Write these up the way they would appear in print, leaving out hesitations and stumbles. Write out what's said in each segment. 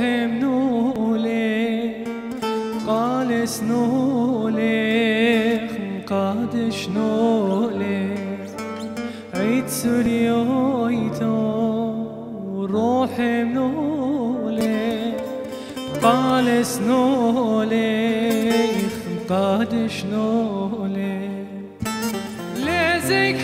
حمنولي قال سنولي خنقاد شنولي عيد سريويتو روح منولي قال سنولي خنقاد شنولي لازك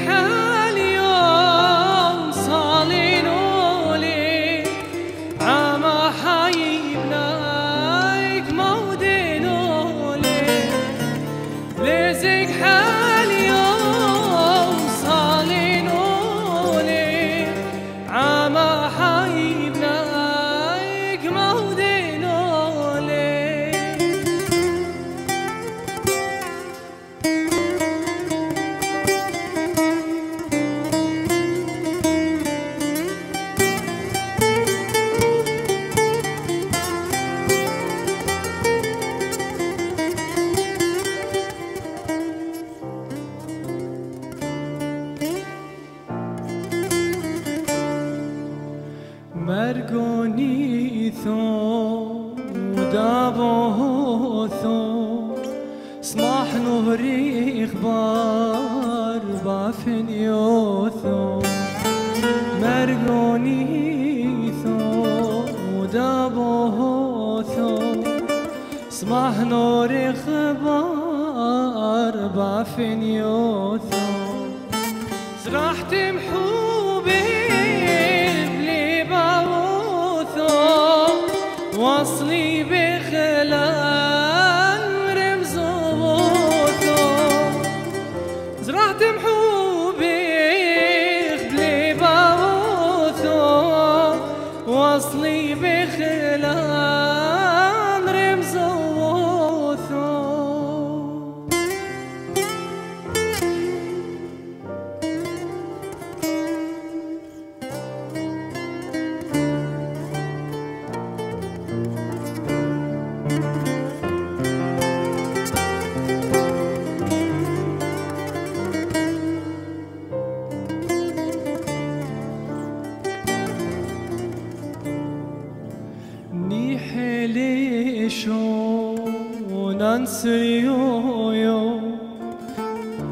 مرگونی ثو دابو ثو سمح نهری اخبار بافن یو ثو مرگونی ثو دابو ثو سمح نهری اخبار بافن یو ثو زرحت محبوبی وصلي بخلال رمز وبوثو زرعت محبوبي خبلي باوثو وصلي بخلال رمز وبوثو نسريويو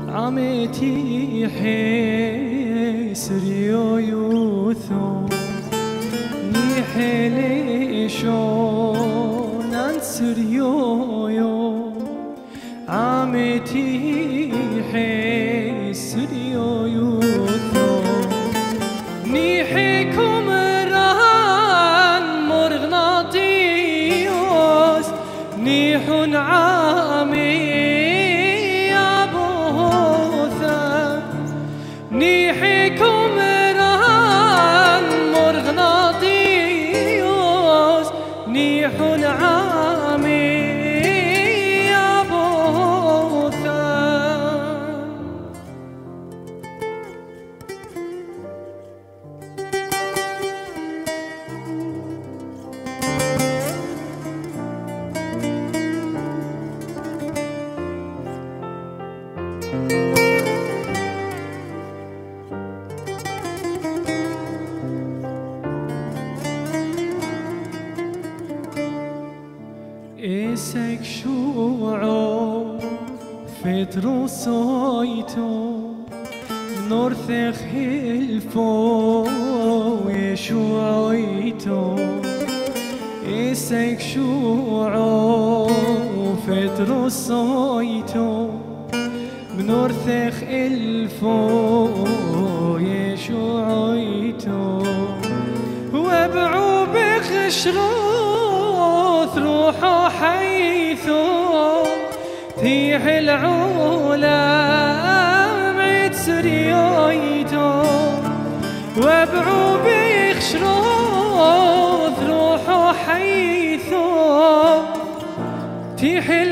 عمتي حسريويو ثو نحلي شو نسريويو عمتي حسريويو ثو نحكم ران مرغناطيوس نيحن نيحكم ران مرغناطيوس نيح عامي يا بوثا إيسك شوعو فترو صايتو نورثخ هلفو ويشوعيتو إيسك شوعو فترو صايتو بنورثخ الفو ويشوعيتو وابعو بخشرو روحو حيثو تيح العولم عيد سريايتو وابعو بيخشروث روحو حيثو تيح